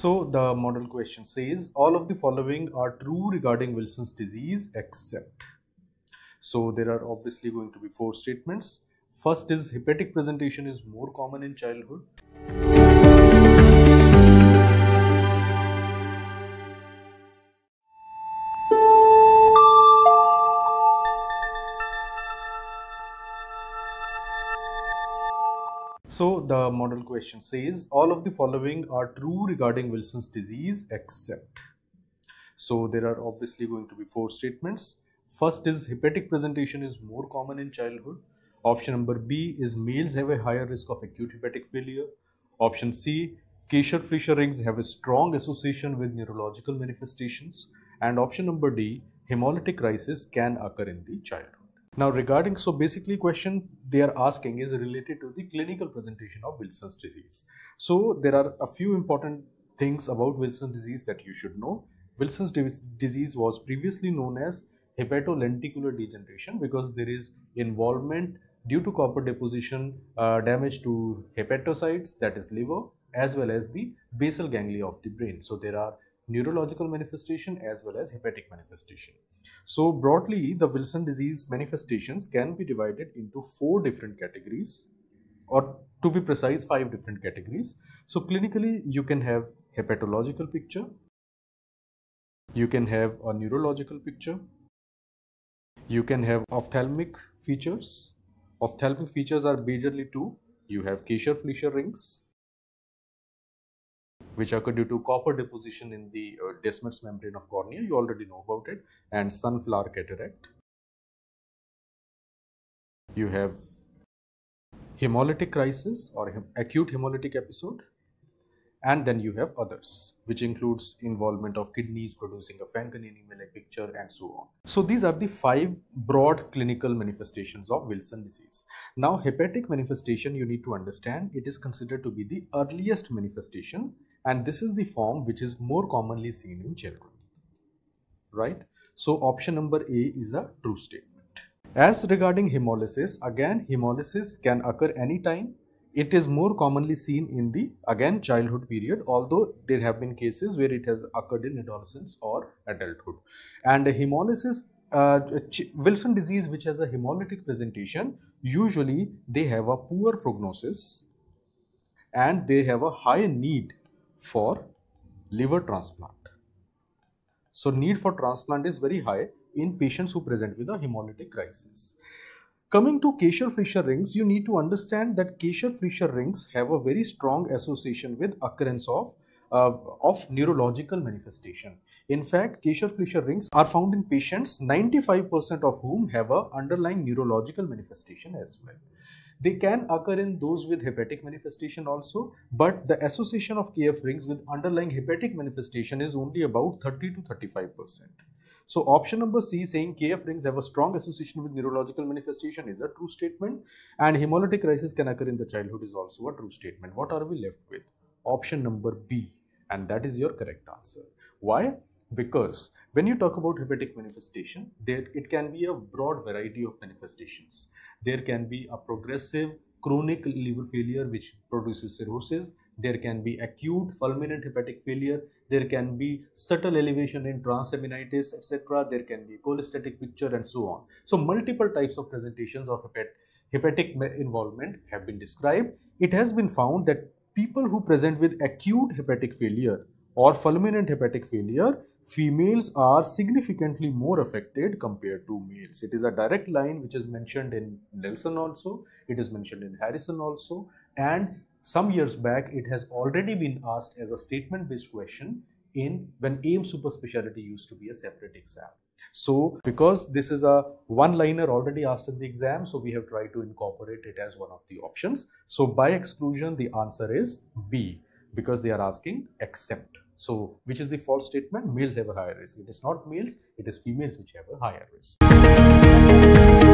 So the model question says all of the following are true regarding Wilson's disease except. So there are obviously going to be four statements. First is hepatic presentation is more common in childhood. So the model question says all of the following are true regarding Wilson's disease except. So there are obviously going to be four statements. First is hepatic presentation is more common in childhood. Option number B is males have a higher risk of acute hepatic failure. Option C, Kayser-Fleischer rings have a strong association with neurological manifestations. And option number D, hemolytic crisis can occur in the childhood. Now regarding, so basically question they are asking is related to the clinical presentation of Wilson's disease. So there are a few important things about Wilson's disease that you should know. Wilson's disease was previously known as hepatolenticular degeneration because there is involvement due to copper deposition damage to hepatocytes, that is liver, as well as the basal ganglia of the brain. So there are neurological manifestation as well as hepatic manifestation. So broadly, the Wilson disease manifestations can be divided into four different categories, or to be precise, five different categories. So clinically, you can have hepatological picture, you can have a neurological picture, you can have ophthalmic features. Ophthalmic features are majorly two. You have Kayser-Fleischer rings, which occur due to copper deposition in the Descemet's membrane of cornea, you already know about it, and sunflower cataract. You have hemolytic crisis or acute hemolytic episode, and then you have others, which includes involvement of kidneys producing a Fanconi anemia-like picture and so on. So these are the five broad clinical manifestations of Wilson disease. Now hepatic manifestation, you need to understand, it is considered to be the earliest manifestation, and this is the form which is more commonly seen in children, right? So option number A is a true statement. As regarding hemolysis, again hemolysis can occur anytime. It is more commonly seen in the, again, childhood period, although there have been cases where it has occurred in adolescence or adulthood. And hemolysis, Wilson disease which has a hemolytic presentation, usually they have a poor prognosis and they have a high need for liver transplant. So need for transplant is very high in patients who present with a hemolytic crisis. Coming to Kayser-Fleischer rings, you need to understand that Kayser-Fleischer rings have a very strong association with occurrence of neurological manifestation. In fact, Kayser-Fleischer rings are found in patients 95% of whom have an underlying neurological manifestation as well. They can occur in those with hepatic manifestation also, but the association of KF rings with underlying hepatic manifestation is only about 30 to 35%. So option number C saying KF rings have a strong association with neurological manifestation is a true statement, and hemolytic crisis can occur in the childhood is also a true statement. What are we left with? Option number B, and that is your correct answer. Why? Because when you talk about hepatic manifestation, it can be a broad variety of manifestations. There can be a progressive chronic liver failure which produces cirrhosis. There can be acute fulminant hepatic failure. There can be subtle elevation in transaminitis, etc. There can be cholestatic picture and so on. So multiple types of presentations of hepatic involvement have been described. It has been found that people who present with acute hepatic failure or fulminant hepatic failure, females are significantly more affected compared to males. It is a direct line which is mentioned in Nelson also, it is mentioned in Harrison also, and some years back it has already been asked as a statement based question in when AIM super speciality used to be a separate exam. So because this is a one-liner already asked in the exam, so we have tried to incorporate it as one of the options. So by exclusion the answer is B, because they are asking except. So, which is the false statement? Males have a higher risk. It is not males, it is females which have a higher risk.